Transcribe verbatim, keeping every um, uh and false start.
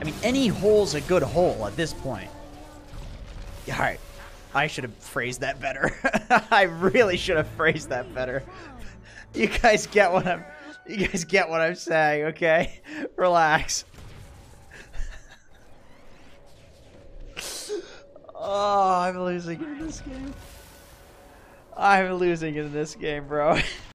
I mean, any hole's a good hole at this point. All right. I should have phrased that better. I really should have phrased that better. You guys get what I'm you guys get what I'm saying, okay? Relax. Oh, I'm losing in this game. I'm losing in this game, bro.